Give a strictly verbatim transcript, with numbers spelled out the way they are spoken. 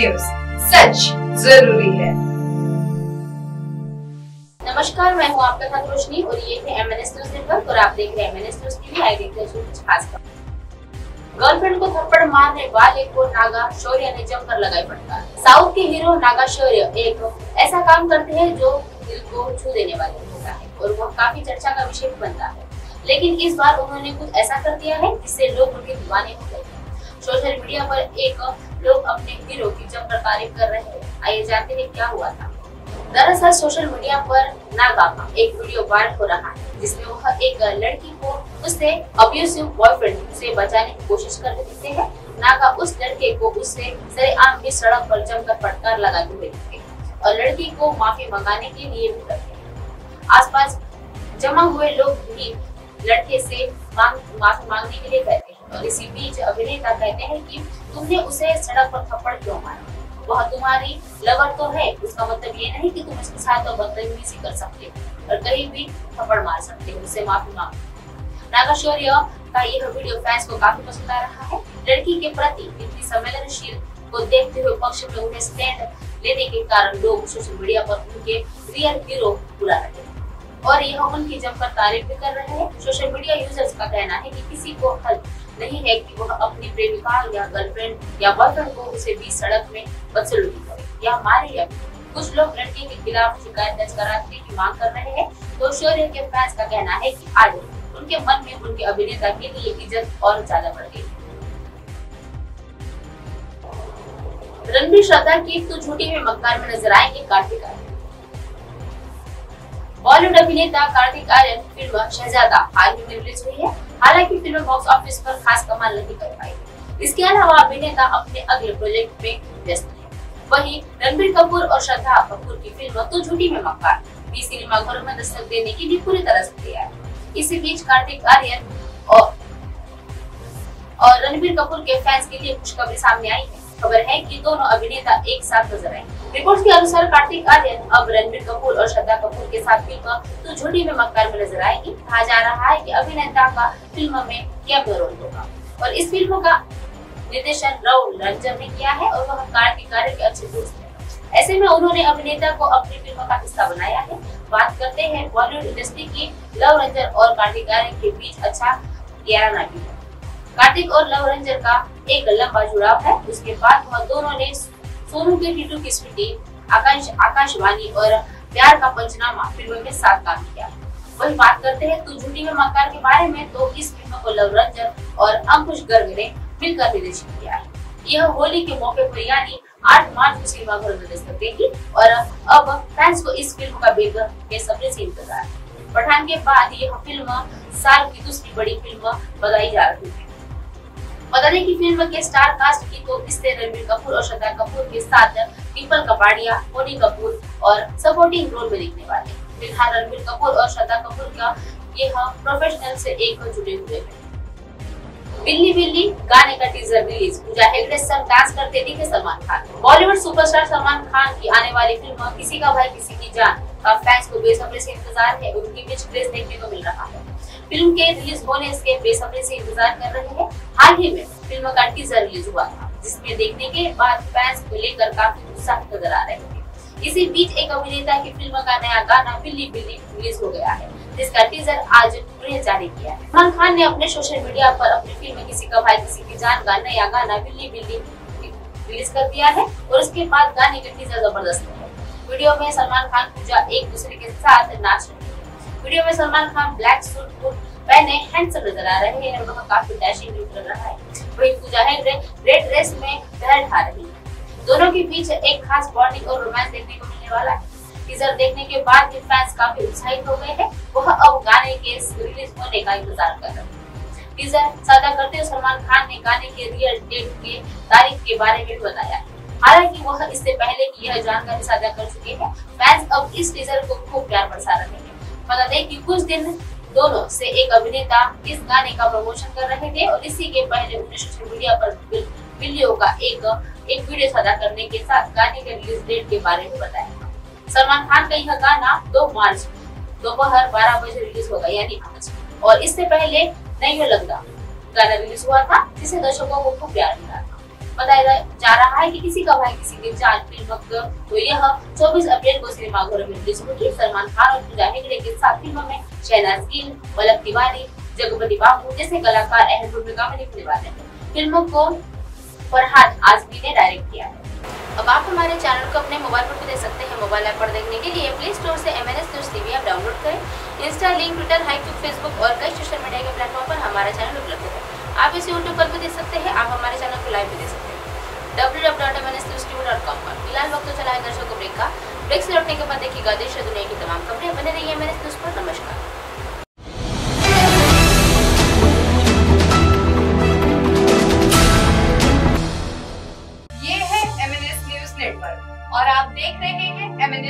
News सच जरूरी है। नमस्कार, मैं हूँ आपके साथ रोशनी और ये है M N S news network और आप देख रहे हैं M N S news TV. आई देखते हैं कुछ खास खबर। गर्लफ्रेंड को थप्पड़ मारने वाले को नागा शौर्य ने जमकर लगाई फटकार। साउथ के हीरो नागा शौर्य एक ऐसा काम करते हैं जो दिल को छू देने वाला होता है और वह काफी चर्चा का विषय बनता है, लेकिन इस बार उन्होंने कुछ ऐसा कर दिया है जिससे लोग उनके दीवाने हो गए हैं। सोशल मीडिया पर एक लोग अपने हीरो की जमकर तारीफ कर रहे हैं। आइए जानते हैं क्या हुआ था। दरअसल सोशल मीडिया पर नागा का एक वीडियो वायरल हो रहा है जिसमें वह एक लड़की को उससे अब्यूसिव बॉयफ्रेंड से बचाने की कोशिश कर रही है। नागा उस लड़के को उससे सरेआम की सड़क पर जमकर फटकार लगाते हुए दिखते हैं और लड़की को माफी मंगाने के लिए भी करते हैं। आसपास जमा हुए लोग भी लड़के से माफी मांगने के लिए कहते हैं और इसी बीच अभिनेता कहते हैं कि तुमने उसे सड़क पर थप्पड़ क्यों मारा, वह तुम्हारी लवर तो है, उसका मतलब ये नहीं कि तुम उसके साथ तो बदतमीजी कर सकते हो और कहीं भी थप्पड़ मार सकते हो, उससे माफी मांगो। नागा शौर्य का यह वीडियो फैंस को काफी पसंद आ रहा है। लड़की के प्रति इतनी संवेदनशील को देखते हुए पक्ष में उन्हें स्टैंड लेने के कारण लोग सोशल मीडिया पर उनके रियल हीरो बुला रहे हैं और यह उनकी जमकर तारीफ भी कर रहे हैं। सोशल मीडिया यूजर्स का कहना है कि किसी को हल नहीं है कि वह अपनी प्रेमिका या गर्लफ्रेंड या बॉयफ्रेंड को उसे भी सड़क में बदसलूकी करे या मारे या कुछ लोग लड़के के खिलाफ शिकायत दर्ज कराने की मांग कर रहे हैं। तो शौर्य के फैंस का कहना है कि आज उनके मन में उनके अभिनेता के लिए इज्जत और ज्यादा बढ़ गई। रणबीर श्रद्धा की तू झूठी में मक्कार में नजर आएंगे कार्तिक आर्यन। बॉलीवुड अभिनेता कार्तिक आर्यन फिल्म शहजादा हाल ही में रिलीज हुई है। हालांकि फिल्म बॉक्स ऑफिस पर खास कमाल नहीं कर पाई। इसके अलावा अभिनेता अपने अगले प्रोजेक्ट में व्यस्त है। वहीं रणबीर कपूर और श्रद्धा कपूर की फिल्म तो झूठी में मक्कार भी सिनेमाघरों में दस्तक देने के लिए पूरी तरह से तैयार है। इसी बीच कार्तिक आर्यन और, और रणबीर कपूर के फैंस के लिए खुशखबरी सामने आई है। खबर है कि दोनों अभिनेता एक साथ नजर आए। रिपोर्ट्स के अनुसार कार्तिक आर्यन अब रणबीर कपूर और श्रद्धा कपूर के साथ फिल्म तो झूठी में मक्कार में नजर आएगी। कहा जा रहा है कि अभिनेता का फिल्म में कैमियो रोल होगा और इस फिल्म का निर्देशन लव रंजन ने किया है और वह कार्तिक आर्यन के अच्छे दोस्त हैं। ऐसे में उन्होंने अभिनेता को अपनी फिल्म का हिस्सा बनाया है। बात करते हैं बॉलीवुड इंडस्ट्री की। लव रंजन और कार्तिक आर्यन के बीच अच्छा याराना भी है। कार्तिक और लव रंजन का एक लंबा जुड़ाव है। उसके बाद वह दोनों ने सोनू के टिटू की स्वीटी, आकाश आकाशवाणी और प्यार का पंचनामा फिल्म में साथ काम किया। वही बात करते हैं तू झूठी में मक्कार के बारे में, तो इस फिल्म को लव रंजन और अंकुश गर्ग ने मिलकर निर्देशित किया है। यह होली के मौके पर यानी आठ मार्च को सिनेमाघरों में दस्तक देगी और अब फैंस को इस फिल्म का बेसब्री से इंतजार है। पठान के बाद यह फिल्म साल की दूसरी बड़ी फिल्म बताई जा रही है। बता दें कि फिल्म के स्टार कास्ट की तो इससे रणबीर कपूर और श्रद्धा कपूर के साथ पीपल कपाड़िया, बोनी कपूर और सपोर्टिंग रोल में दिखने वाले। फिलहाल रणबीर कपूर और श्रद्धा कपूर का यह प्रोफेशनल से एक जुड़े हुए हैं। बिल्ली बिल्ली गाने का टीजर रिलीज। पूजा हेगड़े संग डांस करते दिखे सलमान खान। बॉलीवुड सुपरस्टार सलमान खान की आने वाली फिल्म किसी का भाई किसी की जान का फैंस को बेसब्री से इंतजार है। उनकी बीच क्रेज देखने को मिल रहा है। फिल्म के रिलीज होने इसके बेसब्री से इंतजार कर रहे हैं। हाल ही में फिल्म का टीजर रिलीज हुआ था जिसमें देखने के बाद फैंस को लेकर काफी उत्साहित नजर आ रहे हैं। इसी बीच एक अभिनेता की फिल्म का नया गाना बिल्ली बिल्ली रिलीज हो गया है जिसका टीजर आज उन्हें जारी किया है। सलमान खान ने अपने सोशल मीडिया पर अपनी फिल्म किसी का भाई किसी की जान का नया गाना बिल्ली बिल्ली रिलीज कर दिया है और उसके बाद गाने का टीजर जबरदस्त है। वीडियो में सलमान खान पूजा एक दूसरे के साथ नाच रहे हैं। वीडियो में सलमान खान ब्लैक सूट को पहने हैंडसम नजर आ रहे हैं और वह काफी डैशिंग लुक लग रहा है। वहीं पूजा हेगड़े रेड ड्रेस में पहल खा रही है। दोनों के बीच एक खास बॉन्डिंग और रोमांस देखने को मिलने वाला है। टीजर देखने के बाद भी फैंस काफी उत्साहित हो गए हैं। वह अब गाने के रिलीज होने का इंतजार कर रहे हैं। टीजर साझा करते हुए सलमान खान ने गाने के रियल डेट के तारीख के बारे में बताया। हालांकि वह इससे पहले की यह जानकारी साझा कर चुके हैं। फैंस अब इस टीजर को खूब प्यार बरसा रहे हैं। बता दें कि कुछ दिन दोनों से एक अभिनेता इस गाने का प्रमोशन कर रहे थे और इसी के पहले उन्हें सोशल मीडिया पर बिल्लियों का एक एक वीडियो साझा करने के साथ गाने के रिलीज डेट के बारे में बताया। सलमान खान का यह गाना दो मार्च दोपहर बारह बजे रिलीज होगा यानी आज, और इससे पहले नहीं लगता गाना रिलीज हुआ था जिसे दर्शकों को खूब प्यार मिला था। बताया जा रहा है कि किसी का भाई किसी की जान फिल्म तो यह चौबीस अप्रैल को सिनेमाघरों में रिलीज होगी। सलमान खान और पूजा हेगड़े के साथ फिल्म में शहनाज गिल, पलक तिवारी, जगपति बाबू जैसे कलाकार अहम भूमिका में दिखने वाले हैं। फिल्मों को फरहाद आजमी ने डायरेक्ट किया है। अब आप हमारे चैनल को अपने मोबाइल पर भी देख सकते हैं। मोबाइल ऐप पर देखने के लिए प्ले स्टोर से M N S app download करें। Insta, link, Twitter, YouTube, Facebook और कई सोशल मीडिया के प्लेटफॉर्म पर हमारा चैनल उपलब्ध है। आप इसे यूट्यूब पर भी देख सकते हैं। आप हमारे चैनल को लाइव भी देख सकते हैं W W W dot M N S news dot com पर। फिलहाल वक्त चला है दर्शकों को ब्रेक का। ब्रेक से लौटने के बाद देखिएगा देश और दुनिया की तमाम खबरें। बने रहिए एम एन एस न्यूज़ पर। नमस्कार। ये है M N S news network और आप देख रहे हैं एम एन एस